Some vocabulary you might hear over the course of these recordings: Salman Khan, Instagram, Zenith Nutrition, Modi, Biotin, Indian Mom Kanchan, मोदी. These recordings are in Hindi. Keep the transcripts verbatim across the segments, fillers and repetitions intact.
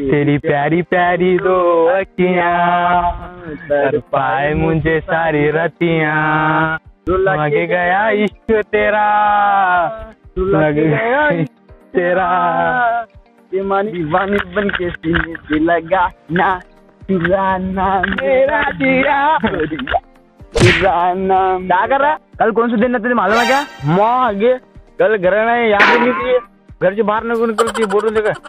तेरी प्यारी प्यारी दो अखियां तर पाए मुझे सारी रतियां, लग गया इश्क तेरा लग गया इश्क तेरा, दीवानी बन के सीने से लगाना चुराना मेरा दिया चुराना। क्या कर रहा है? कल कौन सा दिन है तुझे मालूम है क्या? माँ आगे कल घर में याद नहीं थी, घर से बाहर नहीं निकलती बोलो देखा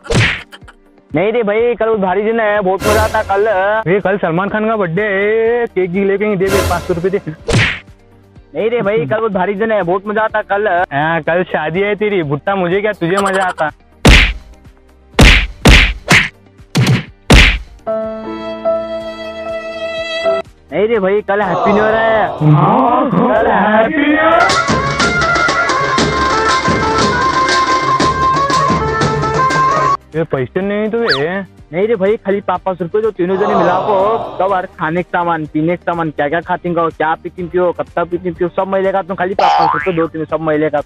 नहीं रे भाई, कल भारी दिन है बहुत मजा आता। कल ये कल सलमान खान का बर्थडे है, केक भी लेके दे दे पाँच सौ रुपये दे। नहीं रे भाई कल बहुत भारी दिन है बहुत मजा आता कल। हाँ कल शादी है तेरी भुट्टा, मुझे क्या तुझे मजा आता। नहीं रे भाई कल हैप्पी न्यू ईयर है। कल हैप्पी न्यू ईयर ये पैसे नहीं तो वे। नहीं रे भाई खाली पापा सौ रुपये जो तीनों जने मिला को तब हर खाने का सामान पीने का सामान क्या क्या खाती हो क्या पीती पियो कब तक पीती पियो सब महीने का तुम खाली पापा सौ रुपये दो तीन सब महीने का।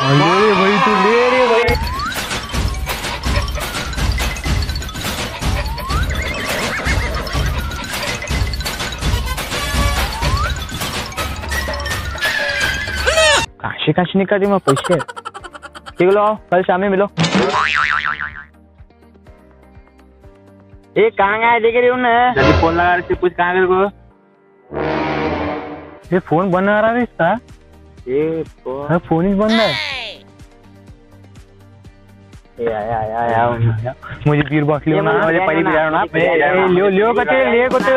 अरे भाई तू ले रे भाई। काशी काशी निकाली मैं पैसे ठीक लो कल शाम में मिलो। ये कहाँ गया देख रही हूँ ना फोन लगा रही थी कुछ कहाँ गए को ये फोन बंद आ रहा है इसका ये फोन फोन ही बंद है। या या या या मुझे बीयर बोतल लेना मुझे पड़ी बिरानो ना लियो लियो कते लियो कते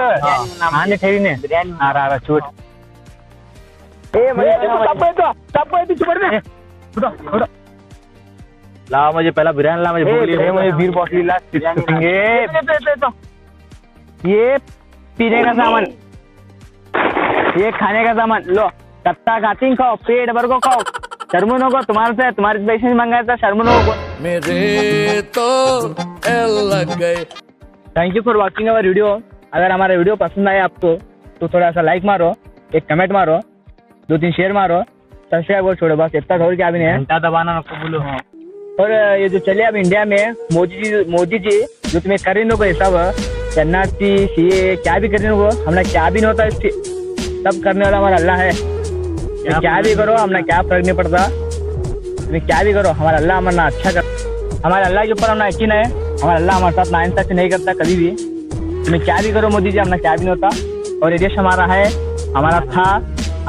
हाँ ने ठहरी ने आ रहा रहा छोड़ ये मुझे तब पे तो तब पे तो चुप रहने उड़ा उड़ा ला मुझे पहला बिरयानी ला मुझे भूख लगी मुझे बीर बॉटली ला ये पीने का सामान ये खाने का सामान लो कत्ता खाती खाओ पेट भर को खाओ शर्मनों को तुम्हारे से तुम्हारे पैसे मंगाया था शर्मनों को मेरे तो लग गए। Thank you for watching our video. अगर हमारा वीडियो पसंद आए आपको तो थोड़ा सा लाइक मारो, एक कमेंट मारो, दो तीन शेयर मारो, सब्सक्राइब और छोड़ो बस इतना थोड़ी क्या भी नहीं है घंटा दबाना आपको बोलो। हाँ और ये जो चले अब इंडिया में मोदी जी मोदी जी जो तुम्हें कर रहे सब शरणार्थी सी ए क्या भी कर रहे हो हमने क्या भी नहीं होता सब करने वाला हमारा अल्लाह है। क्या, क्या भी करो हमने क्या फर्क नहीं पड़ता, तुम्हें क्या भी करो हमारा अल्लाह हमारा अच्छा कर हमारे अल्लाह के ऊपर हमारा यकीन है, हमारा अल्लाह हमारे साथ नाइंसाफी नहीं करता कभी भी। तुम्हें क्या भी करो मोदी जी हमने क्या भी नहीं होता और ये देश हमारा है हमारा था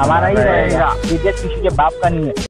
हमारा ही रहेगा, ये देश किसी के बाप का नहीं है।